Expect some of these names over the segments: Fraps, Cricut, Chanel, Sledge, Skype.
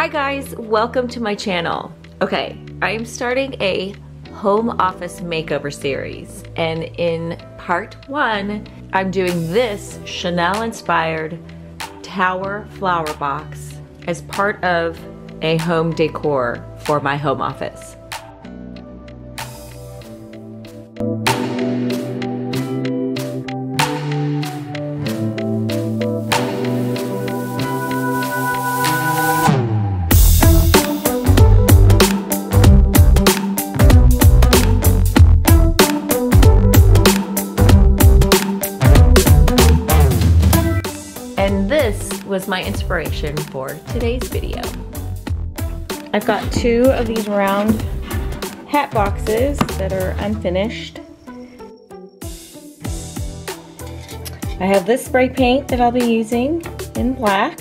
Hi guys, welcome to my channel. Okay, I am starting a home office makeover series, and in part 1, I'm doing this Chanel inspired tower flower box as part of a home decor for my home office. Was my inspiration for today's video. I've got 2 of these round hat boxes that are unfinished. I have this spray paint that I'll be using in black,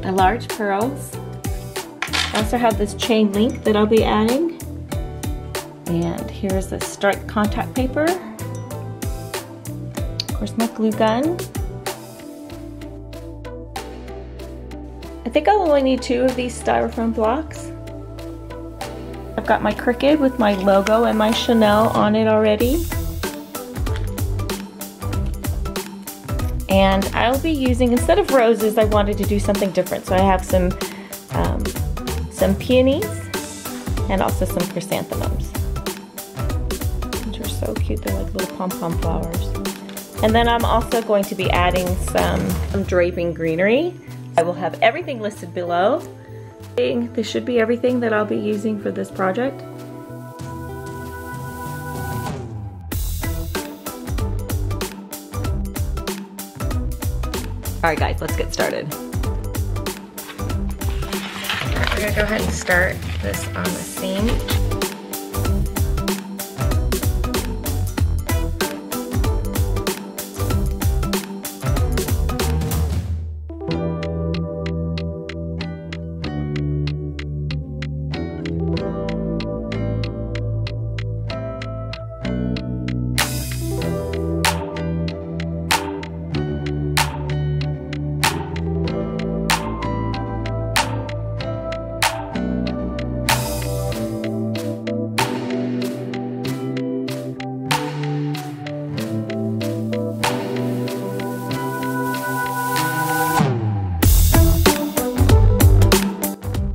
the large pearls. I also have this chain link that I'll be adding, and here's the striped contact paper. Of course, my glue gun. I think I'll only need 2 of these styrofoam blocks. I've got my Cricut with my logo and my Chanel on it already. And I'll be using, instead of roses, I wanted to do something different. So I have some peonies and also some chrysanthemums, which are so cute. They're like little pom-pom flowers. And then I'm also going to be adding some draping greenery. I will have everything listed below. This should be everything that I'll be using for this project. All right guys, let's get started. We're gonna go ahead and start this on the seam.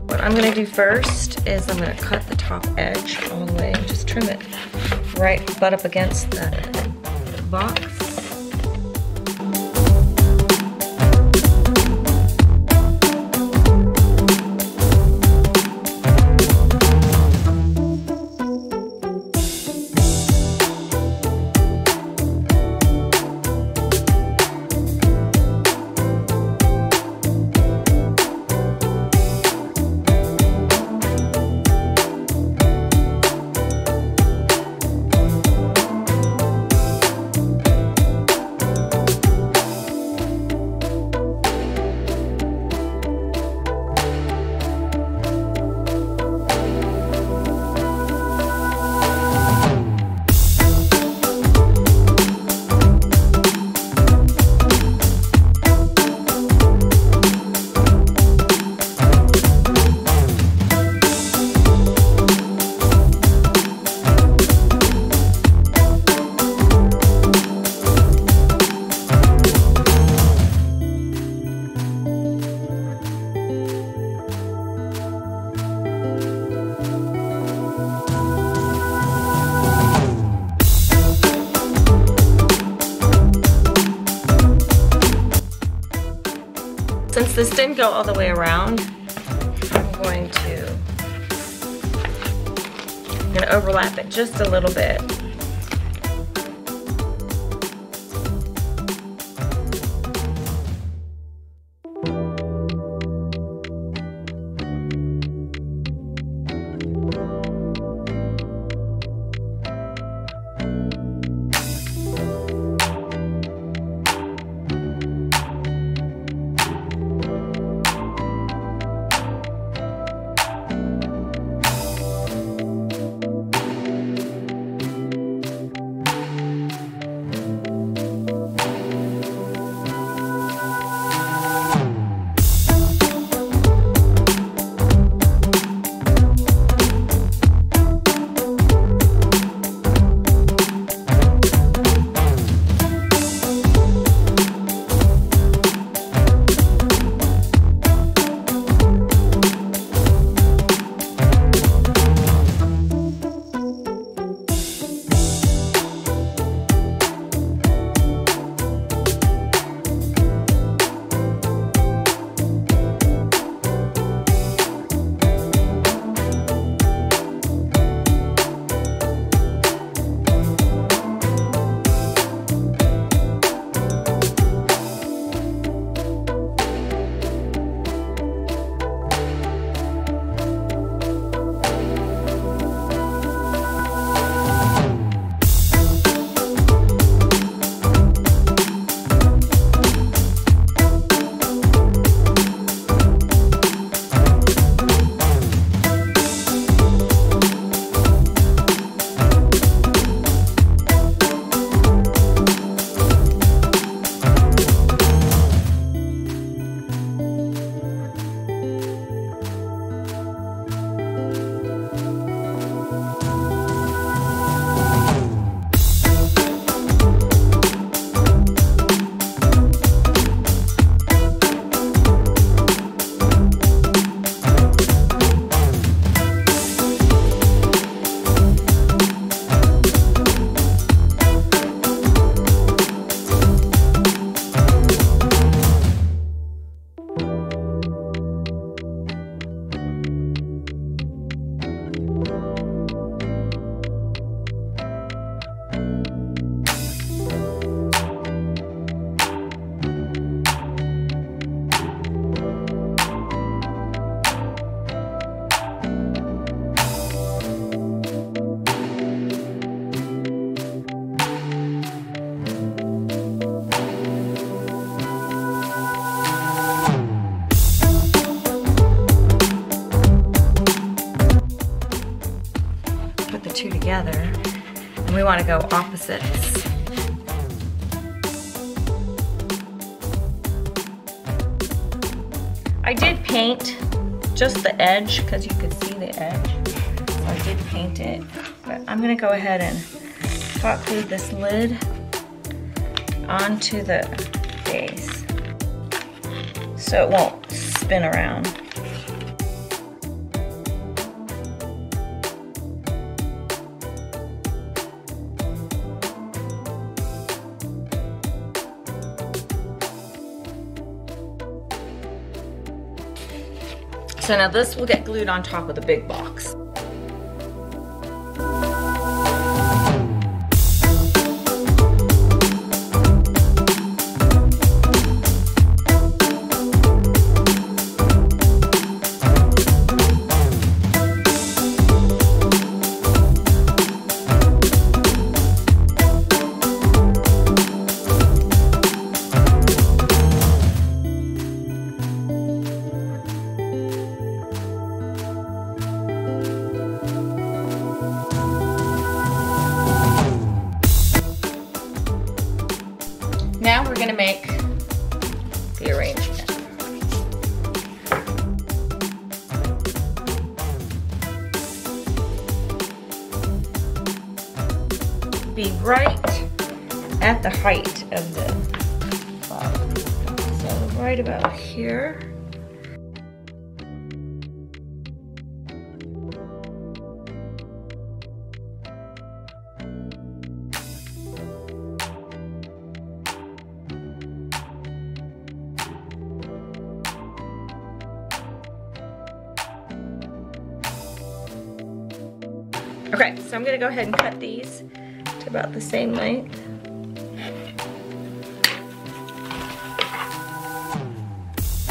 What I'm going to do first is I'm going to cut the top edge all the way and just trim it right butt up against the box. Since this didn't go all the way around, I'm gonna overlap it just a little bit. want to go opposites. I did paint just the edge because you could see the edge. So I did paint it, but I'm going to go ahead and hot glue this lid onto the face so it won't spin around. So now this will get glued on top of the big box. Now we're going to make the arrangement. Be right at the height of the bottom. So right about here. Okay, so I'm going to go ahead and cut these to about the same length.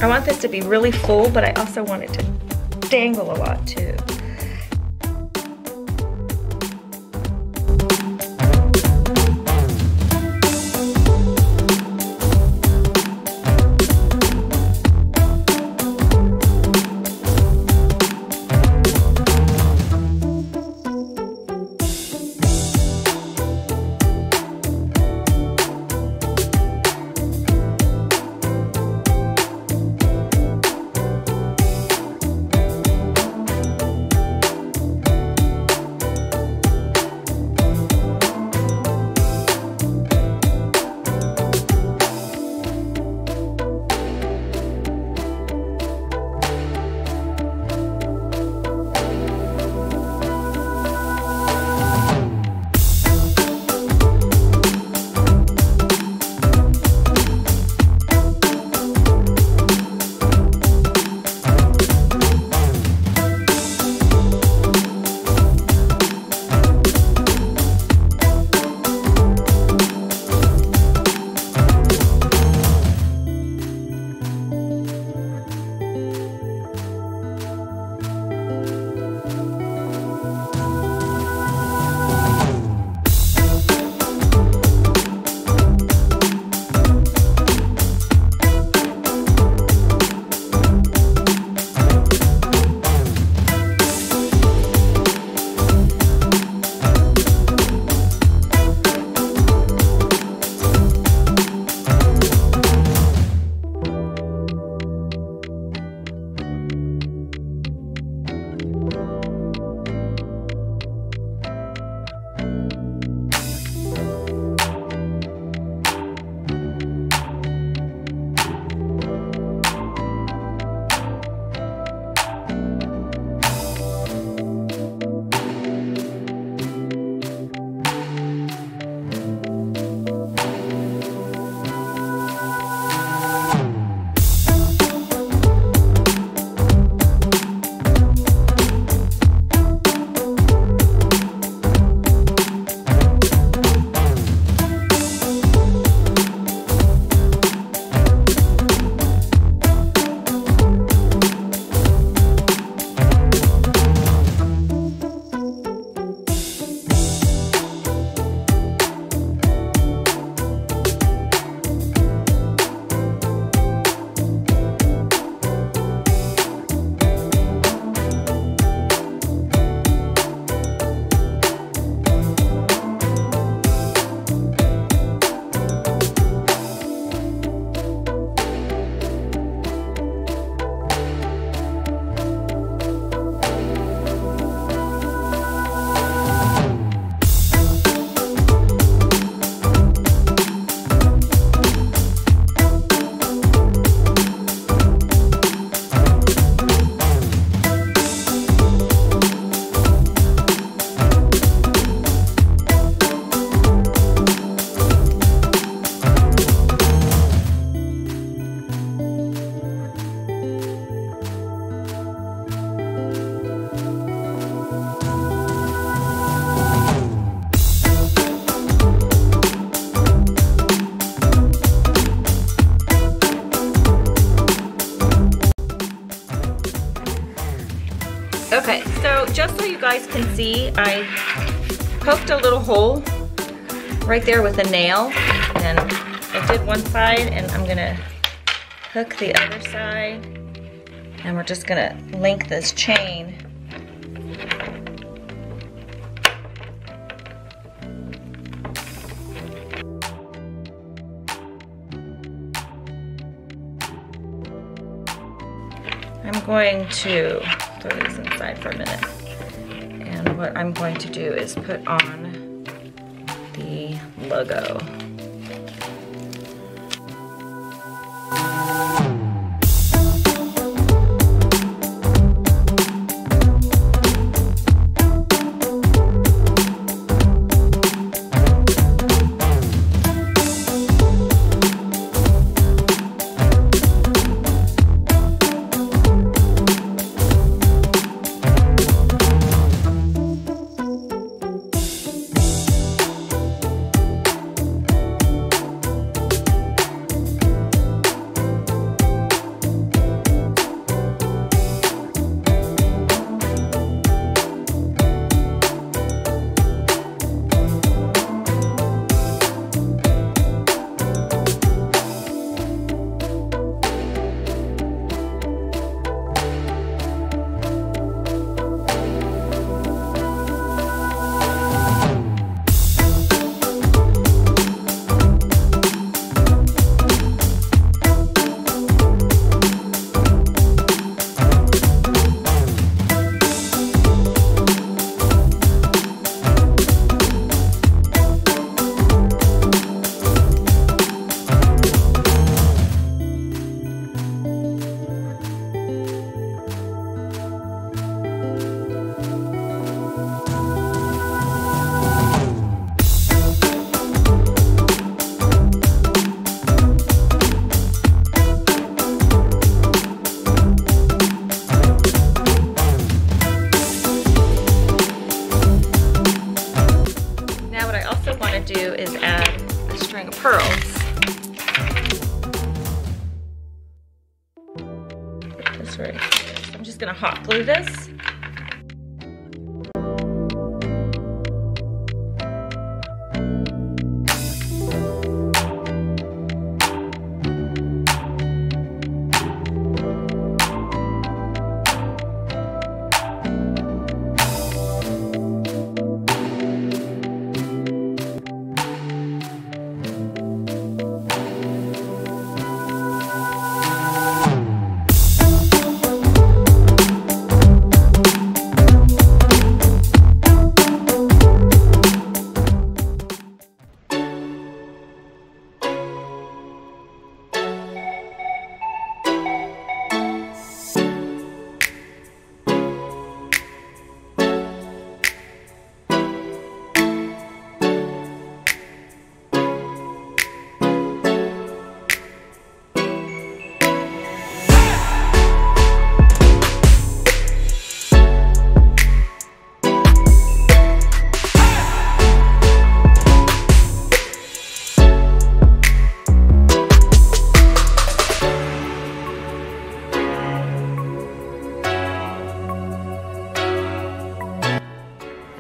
I want this to be really full, but I also want it to dangle a lot too. Okay, so just so you guys can see, I poked a little hole right there with a nail, and I did one side, and I'm gonna hook the other side, and we're just gonna link this chain. I'm going to throw these inside for a minute. And what I'm going to do is put on the logo. Do is add a string of pearls. Put this right here. I'm just gonna hot glue this.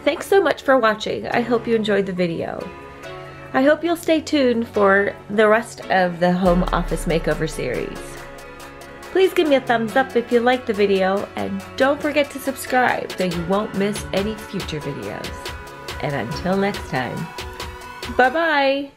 Thanks so much for watching. I hope you enjoyed the video. I hope you'll stay tuned for the rest of the home office makeover series. Please give me a thumbs up if you liked the video, and don't forget to subscribe so you won't miss any future videos. And until next time, bye-bye.